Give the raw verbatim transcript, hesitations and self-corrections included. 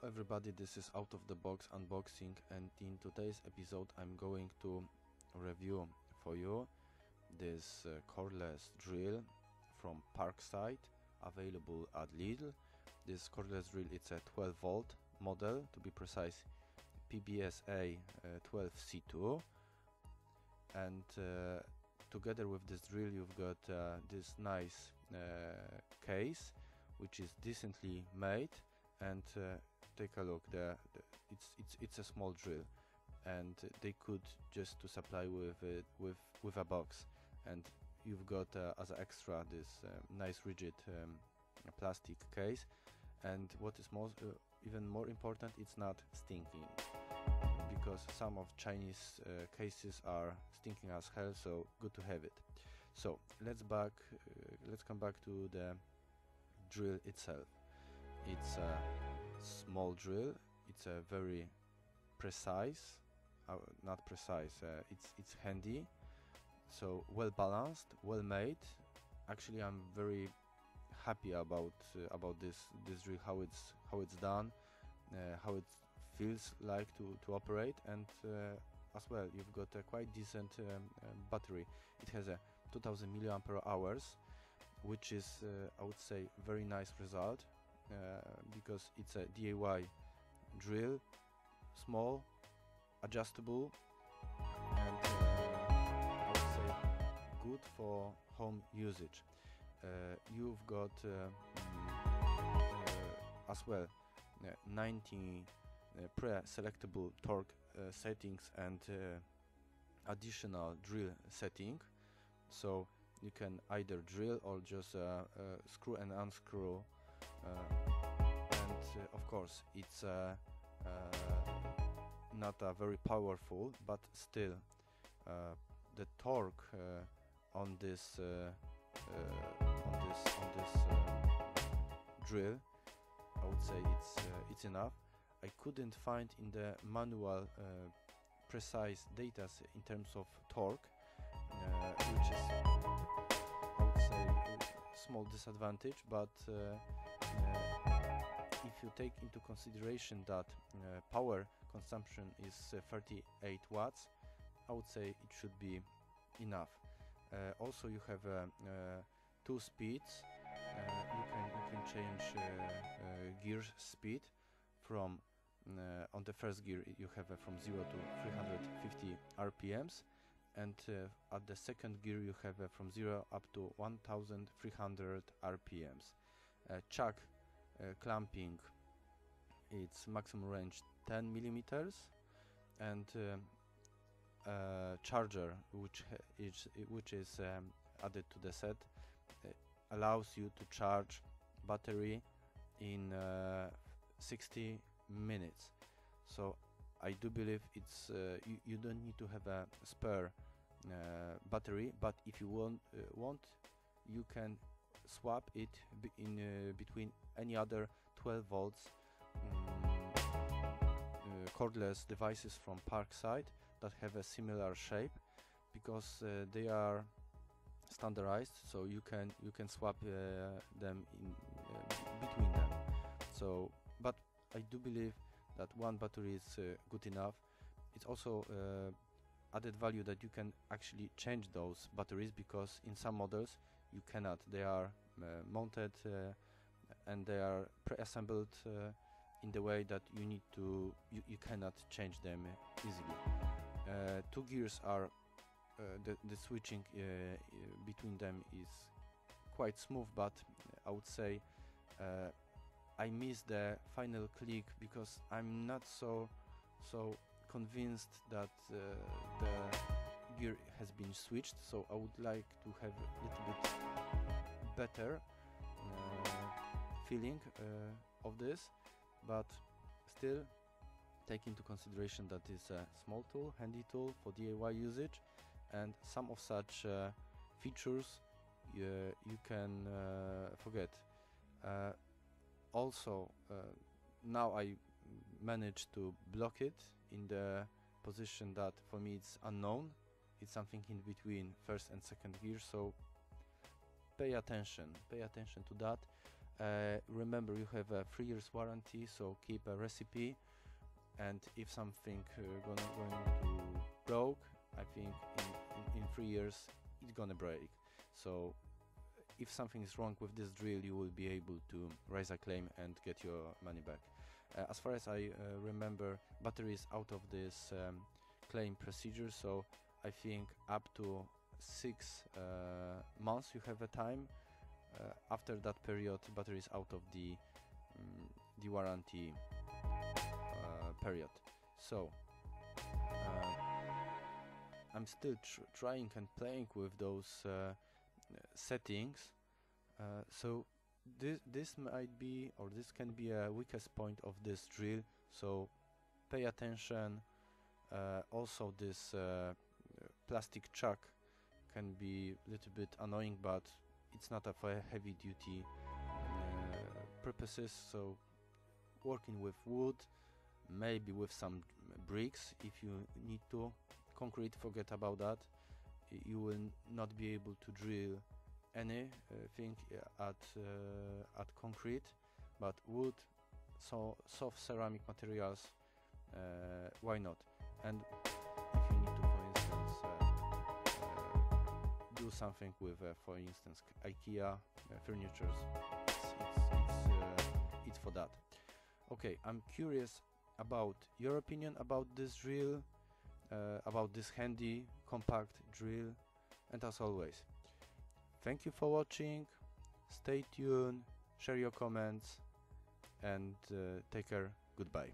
Hello everybody, this is Out of the Box Unboxing, and in today's episode I'm going to review for you this uh, cordless drill from Parkside, available at Lidl. This cordless drill, it's a twelve volt model, to be precise P B S A uh, twelve C two, and uh, together with this drill you've got uh, this nice uh, case, which is decently made. And uh, take a look, the, the, it's, it's, it's a small drill, and they could just to supply with it with, with a box, and you've got uh, as an extra this uh, nice rigid um, plastic case. And what is most uh, even more important, it's not stinking, because some of Chinese uh, cases are stinking as hell, so good to have it. So let's back uh, let's come back to the drill itself. It's a small drill, it's a very precise, uh, not precise, uh, it's, it's handy, so well balanced, well made. Actually I'm very happy about uh, about this this drill, how it's how it's done, uh, how it feels like to, to operate, and uh, as well you've got a quite decent um, uh, battery. It has a two thousand milliampere hours, which is uh, I would say very nice result. Uh, because it's a D I Y drill, small, adjustable, and uh, I would say good for home usage. Uh, you've got uh, uh, as well uh, ninety uh, pre-selectable torque uh, settings and uh, additional drill setting, so you can either drill or just uh, uh, screw and unscrew. Uh, and uh, of course it's uh, uh, not a very powerful, but still uh, the torque uh, on this uh, uh, on this on this uh, drill, I would say it's uh, it's enough. I couldn't find in the manual uh, precise data in terms of torque, uh, which is I would say a small disadvantage, but uh, Uh, if you take into consideration that uh, power consumption is uh, thirty-eight watts, I would say it should be enough. Uh, also you have uh, uh, two speeds, uh, you can, you can change uh, uh, gear speed from uh, on the first gear you have uh, from zero to three hundred fifty R P Ms, and uh, at the second gear you have uh, from zero up to one thousand three hundred R P Ms. Uh, chuck uh, clamping, its maximum range ten millimeters, and uh, uh, charger, which is which is um, added to the set, uh, allows you to charge battery in uh, sixty minutes. So I do believe it's uh, you, you don't need to have a spare uh, battery, but if you want uh, want you can swap it in uh, between any other twelve volts um, uh, cordless devices from Parkside that have a similar shape, because uh, they are standardized, so you can you can swap uh, them in uh, between them. So, but I do believe that one battery is uh, good enough. It's also uh, added value that you can actually change those batteries, because in some models you cannot. They are uh, mounted uh, and they are pre-assembled uh, in the way that you need to you, you cannot change them easily. Uh, two gears are uh, the, the switching uh, between them is quite smooth, but I would say uh, I miss the final click, because I'm not so so convinced that uh, the gear has been switched, so I would like to have a little bit better uh, feeling uh, of this. But still, take into consideration that it's a small tool, handy tool for D I Y usage, and some of such uh, features uh, you can uh, forget. Uh, also uh, now I managed to block it in the position that for me it's unknown. It's something in between first and second gear, so pay attention pay attention to that. Uh, remember, you have a three years warranty, so keep a recipe, and if something uh, going, going to broke, I think in, in, in three years it's gonna break. So if something is wrong with this drill, you will be able to raise a claim and get your money back. Uh, as far as I uh, remember, battery is out of this um, claim procedure, so I think up to six uh, months you have a time. Uh, after that period, battery is out of the um, the warranty uh, period. So uh, I'm still tr trying and playing with those uh, settings. Uh, so this this might be, or this can be, a weakest point of this drill. So pay attention. Uh, also, this uh, plastic chuck can be a little bit annoying, but it's not a for heavy duty uh, purposes, so working with wood, maybe with some bricks if you need to. Concrete, forget about that. You will not be able to drill anything at uh, at concrete, but wood, so soft ceramic materials, uh, why not? And if you need to, for instance, uh, do something with, uh, for instance, IKEA uh, furnitures, it's, it's, it's, uh, it's for that. Okay, I'm curious about your opinion about this drill, uh, about this handy compact drill, and as always, thank you for watching, stay tuned, share your comments, and uh, take care, goodbye.